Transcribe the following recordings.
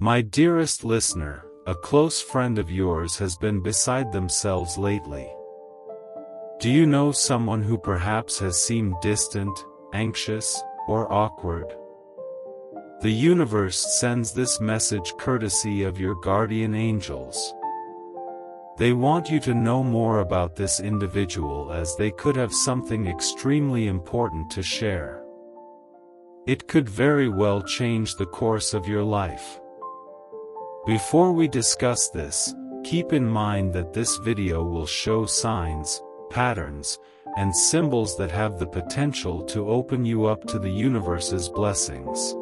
My dearest listener, a close friend of yours has been beside themselves lately. Do you know someone who perhaps has seemed distant, anxious, or awkward? The universe sends this message courtesy of your guardian angels. They want you to know more about this individual as they could have something extremely important to share. It could very well change the course of your life. Before we discuss this, keep in mind that this video will show signs, patterns, and symbols that have the potential to open you up to the universe's blessings.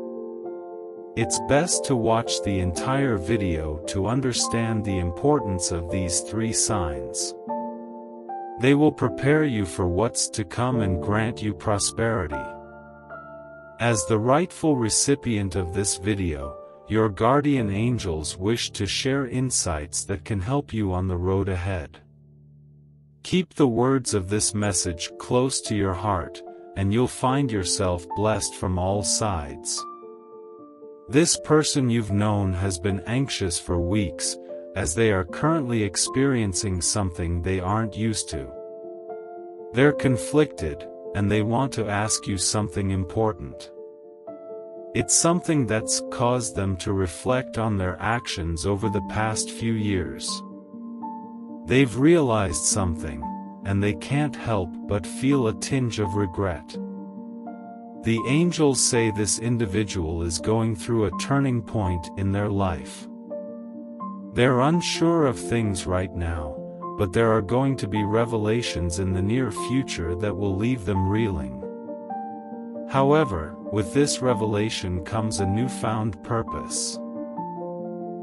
It's best to watch the entire video to understand the importance of these three signs. They will prepare you for what's to come and grant you prosperity. As the rightful recipient of this video, your guardian angels wish to share insights that can help you on the road ahead. Keep the words of this message close to your heart, and you'll find yourself blessed from all sides. This person you've known has been anxious for weeks, as they are currently experiencing something they aren't used to. They're conflicted, and they want to ask you something important. It's something that's caused them to reflect on their actions over the past few years. They've realized something, and they can't help but feel a tinge of regret. The angels say this individual is going through a turning point in their life. They're unsure of things right now, but there are going to be revelations in the near future that will leave them reeling. However, with this revelation comes a newfound purpose.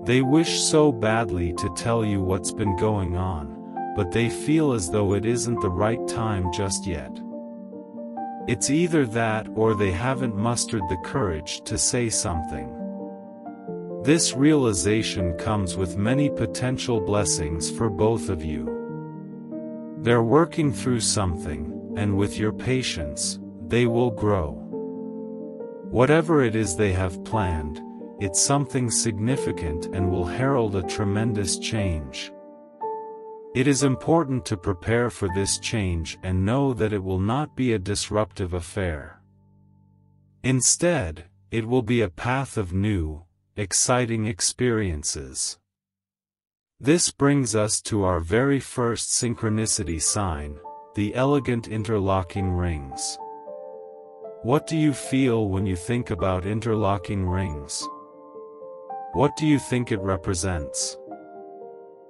They wish so badly to tell you what's been going on, but they feel as though it isn't the right time just yet. It's either that or they haven't mustered the courage to say something. This realization comes with many potential blessings for both of you. They're working through something, and with your patience, they will grow. Whatever it is they have planned, it's something significant and will herald a tremendous change. It is important to prepare for this change and know that it will not be a disruptive affair. Instead, it will be a path of new, exciting experiences. This brings us to our very first synchronicity sign, the elegant interlocking rings. What do you feel when you think about interlocking rings? What do you think it represents?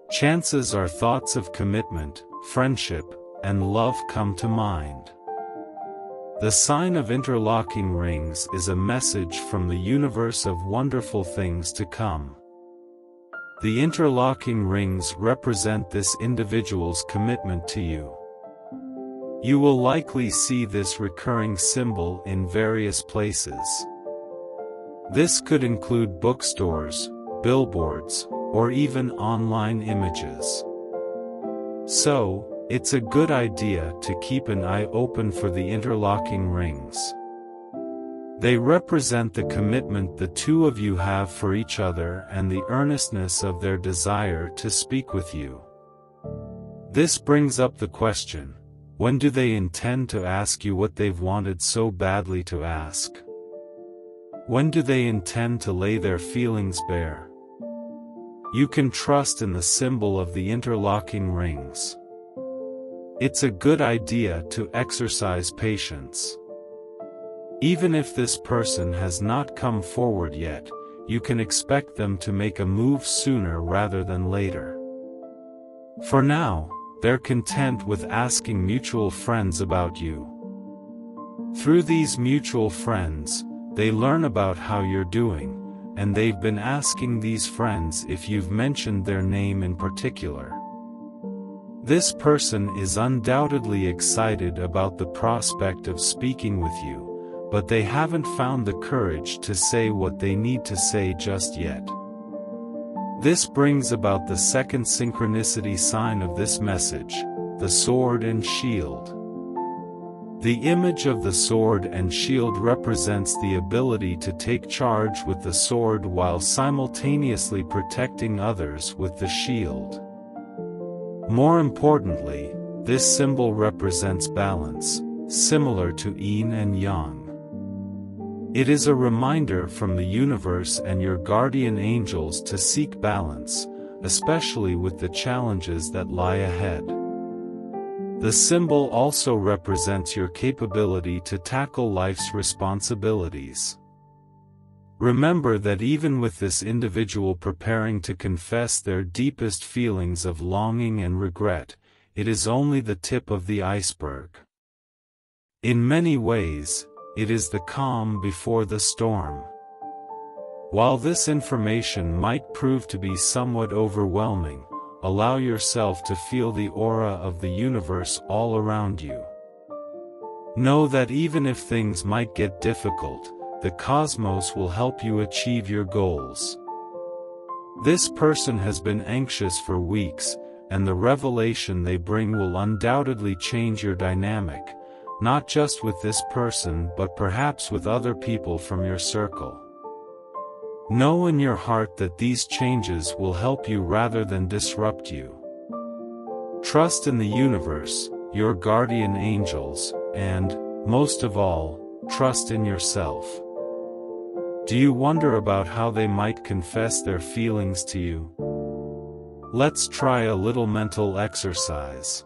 Chances are thoughts of commitment, friendship, and love come to mind. The sign of interlocking rings is a message from the universe of wonderful things to come. The interlocking rings represent this individual's commitment to you. You will likely see this recurring symbol in various places. This could include bookstores, billboards, or even online images. So, it's a good idea to keep an eye open for the interlocking rings. They represent the commitment the two of you have for each other and the earnestness of their desire to speak with you. This brings up the question, when do they intend to ask you what they've wanted so badly to ask? When do they intend to lay their feelings bare? You can trust in the symbol of the interlocking rings. It's a good idea to exercise patience. Even if this person has not come forward yet, you can expect them to make a move sooner rather than later. For now, they're content with asking mutual friends about you. Through these mutual friends, they learn about how you're doing, and they've been asking these friends if you've mentioned their name in particular. This person is undoubtedly excited about the prospect of speaking with you, but they haven't found the courage to say what they need to say just yet. This brings about the second synchronicity sign of this message, the sword and shield. The image of the sword and shield represents the ability to take charge with the sword while simultaneously protecting others with the shield. More importantly, this symbol represents balance, similar to yin and yang. It is a reminder from the universe and your guardian angels to seek balance, especially with the challenges that lie ahead. The symbol also represents your capability to tackle life's responsibilities. Remember that even with this individual preparing to confess their deepest feelings of longing and regret, it is only the tip of the iceberg. In many ways, it is the calm before the storm. While this information might prove to be somewhat overwhelming, allow yourself to feel the aura of the universe all around you. Know that even if things might get difficult, the cosmos will help you achieve your goals. This person has been anxious for weeks, and the revelation they bring will undoubtedly change your dynamic, not just with this person but perhaps with other people from your circle. Know in your heart that these changes will help you rather than disrupt you. Trust in the universe, your guardian angels, and, most of all, trust in yourself. Do you wonder about how they might confess their feelings to you? Let's try a little mental exercise.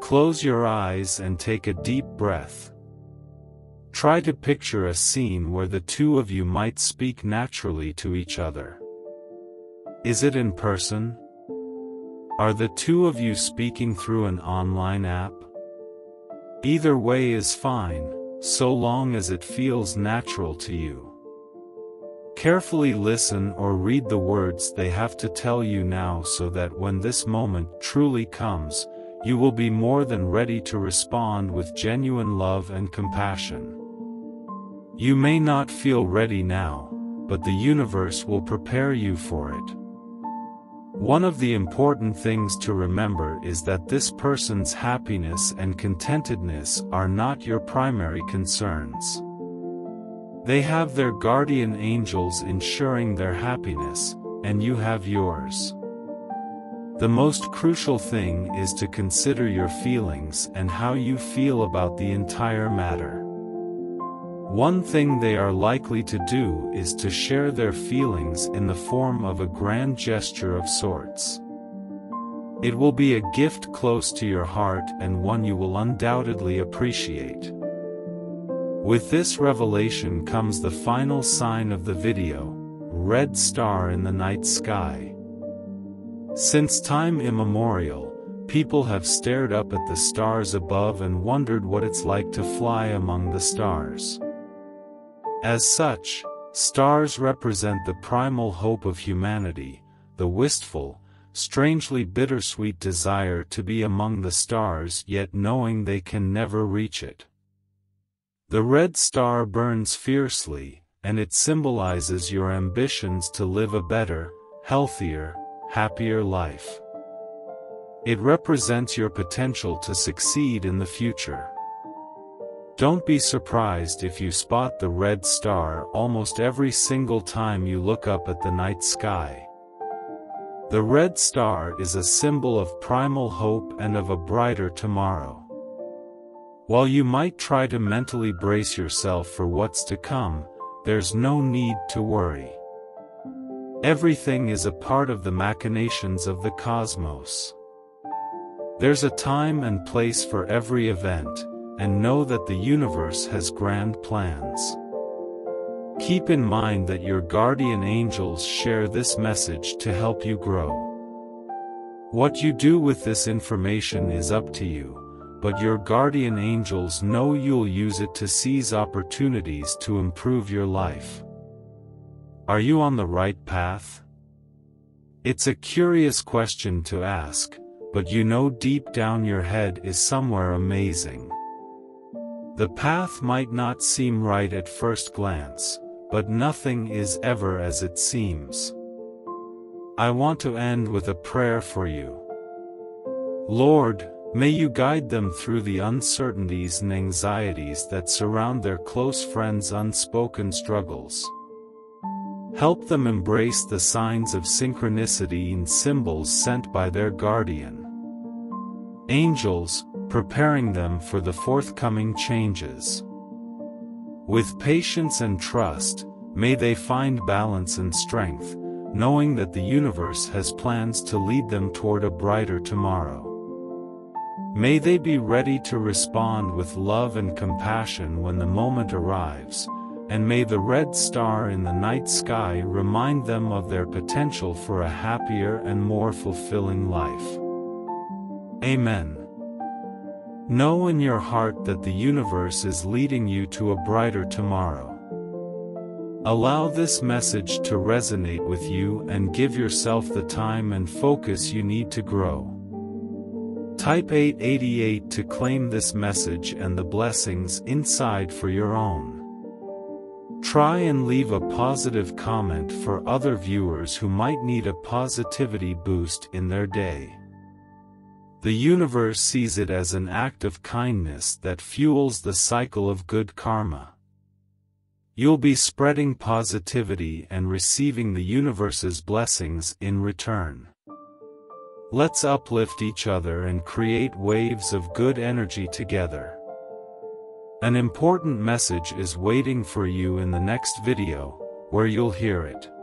Close your eyes and take a deep breath. Try to picture a scene where the two of you might speak naturally to each other. Is it in person? Are the two of you speaking through an online app? Either way is fine, so long as it feels natural to you. Carefully listen or read the words they have to tell you now so that when this moment truly comes, you will be more than ready to respond with genuine love and compassion. You may not feel ready now, but the universe will prepare you for it. One of the important things to remember is that this person's happiness and contentedness are not your primary concerns. They have their guardian angels ensuring their happiness, and you have yours. The most crucial thing is to consider your feelings and how you feel about the entire matter. One thing they are likely to do is to share their feelings in the form of a grand gesture of sorts. It will be a gift close to your heart and one you will undoubtedly appreciate. With this revelation comes the final sign of the video, red star in the night sky. Since time immemorial, people have stared up at the stars above and wondered what it's like to fly among the stars. As such, stars represent the primal hope of humanity, the wistful, strangely bittersweet desire to be among the stars yet knowing they can never reach it. The red star burns fiercely, and it symbolizes your ambitions to live a better, healthier, happier life. It represents your potential to succeed in the future. Don't be surprised if you spot the red star almost every single time you look up at the night sky. The red star is a symbol of primal hope and of a brighter tomorrow. While you might try to mentally brace yourself for what's to come, there's no need to worry. Everything is a part of the machinations of the cosmos. There's a time and place for every event, and know that the universe has grand plans. Keep in mind that your guardian angels share this message to help you grow. What you do with this information is up to you, but your guardian angels know you'll use it to seize opportunities to improve your life. Are you on the right path? It's a curious question to ask, but you know deep down your head is somewhere amazing. The path might not seem right at first glance, but nothing is ever as it seems. I want to end with a prayer for you. Lord, May you guide them through the uncertainties and anxieties that surround their close friends' unspoken struggles. Help them embrace the signs of synchronicity and symbols sent by their guardian angels, preparing them for the forthcoming changes. With patience and trust, may they find balance and strength, knowing that the universe has plans to lead them toward a brighter tomorrow. May they be ready to respond with love and compassion when the moment arrives, and may the red star in the night sky remind them of their potential for a happier and more fulfilling life. Amen. Know in your heart that the universe is leading you to a brighter tomorrow. Allow this message to resonate with you and give yourself the time and focus you need to grow. Type 888 to claim this message and the blessings inside for your own. Try and leave a positive comment for other viewers who might need a positivity boost in their day. The universe sees it as an act of kindness that fuels the cycle of good karma. You'll be spreading positivity and receiving the universe's blessings in return. Let's uplift each other and create waves of good energy together. An important message is waiting for you in the next video, where you'll hear it.